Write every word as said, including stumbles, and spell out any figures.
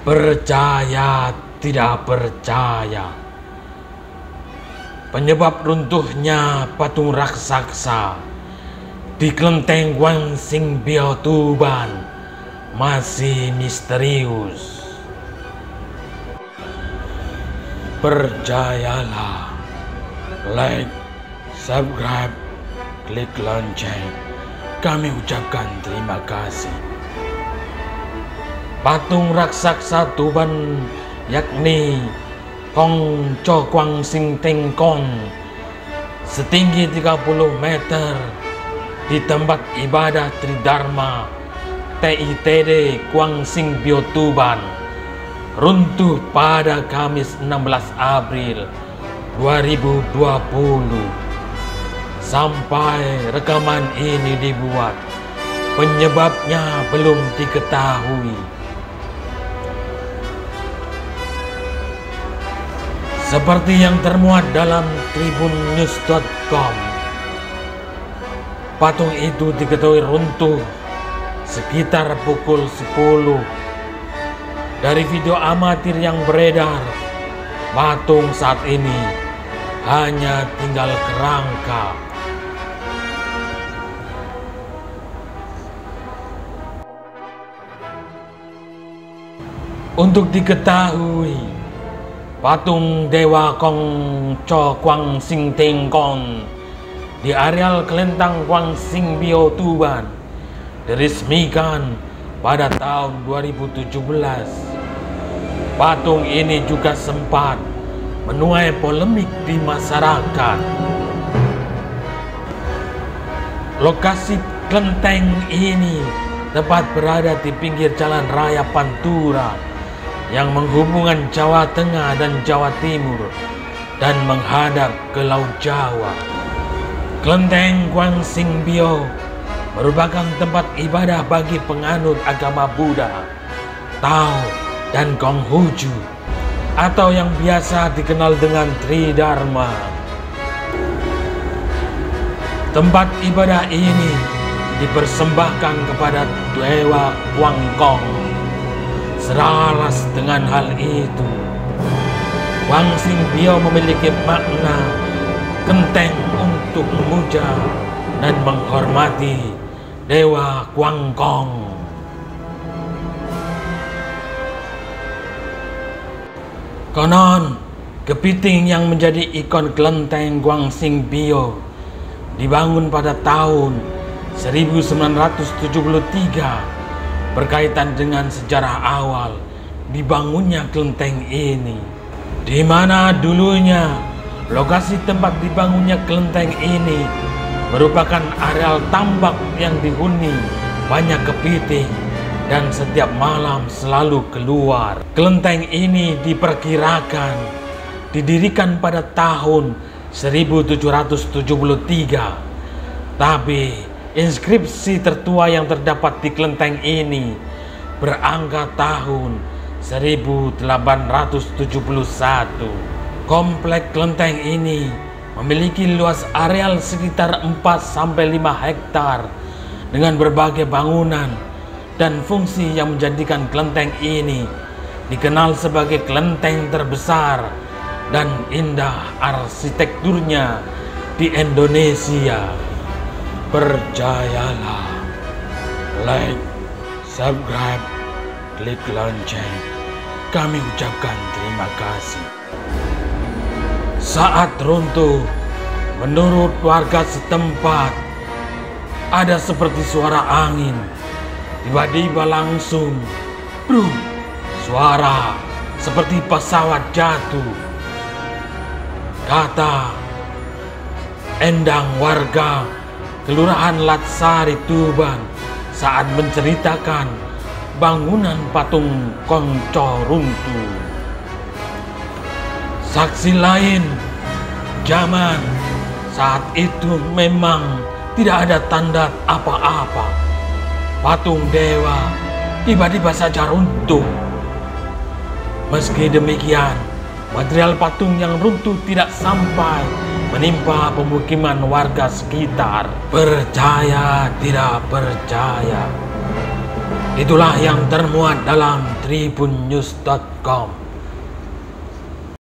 Percaya tidak percaya, penyebab runtuhnya patung raksasa di kelenteng Guang Sing Tuban masih misterius. Percayalah, like, subscribe, klik lonceng. Kami ucapkan terima kasih. Patung raksasa Tuban yakni Kong Co Kwan Sing Tengkong setinggi tiga puluh meter di tempat ibadah Tridharma T I T D Guang Sing Tuban runtuh pada Kamis enam belas April dua ribu dua puluh. Sampai rekaman ini dibuat, penyebabnya belum diketahui. Seperti yang termuat dalam tribun news dot com, patung itu diketahui runtuh sekitar pukul sepuluh. Dari video amatir yang beredar, patung saat ini hanya tinggal kerangka. Untuk diketahui, patung dewa Kong Chou Guang Sing Tengkong di areal kelentang Guang Sing Tuban diresmikan pada tahun dua ribu tujuh belas. Patung ini juga sempat menuai polemik di masyarakat. Lokasi kelenteng ini tepat berada di pinggir jalan raya Pantura yang menghubungkan Jawa Tengah dan Jawa Timur dan menghadap ke Laut Jawa. Kelenteng Guang Sing Bio merupakan tempat ibadah bagi penganut agama Buddha, Tao, dan Konghucu atau yang biasa dikenal dengan Tridharma. Tempat ibadah ini dipersembahkan kepada Dewa Kwan Kong. Selaras dengan hal itu, Guang Sing Bio memiliki makna kelenteng untuk memuja dan menghormati Dewa Kwan Kong. Konon, kepiting yang menjadi ikon kelenteng Guang Sing Bio dibangun pada tahun seribu sembilan ratus tujuh puluh tiga. Berkaitan dengan sejarah awal dibangunnya kelenteng ini, di mana dulunya lokasi tempat dibangunnya kelenteng ini merupakan areal tambak yang dihuni banyak kepiting dan setiap malam selalu keluar. Kelenteng ini diperkirakan didirikan pada tahun seribu tujuh ratus tujuh puluh tiga, tapi inskripsi tertua yang terdapat di kelenteng ini berangka tahun seribu delapan ratus tujuh puluh satu. Komplek kelenteng ini memiliki luas areal sekitar empat sampai lima hektar dengan berbagai bangunan dan fungsi yang menjadikan kelenteng ini dikenal sebagai kelenteng terbesar dan indah arsitekturnya di Indonesia. Percayalah, like, subscribe, klik lonceng. Kami ucapkan terima kasih. Saat runtuh, menurut warga setempat, ada seperti suara angin. Tiba-tiba langsung brum, suara seperti pesawat jatuh. Kata Endang, warga Kelurahan Latsari Tuban, saat menceritakan bangunan patung konco runtuh. Saksi lain, Jaman, saat itu memang tidak ada tanda apa-apa. Patung dewa tiba-tiba saja runtuh. Meski demikian, material patung yang runtuh tidak sampai menimpa pemukiman warga sekitar. Percaya tidak percaya, Itulah yang termuat dalam tribun news dot com.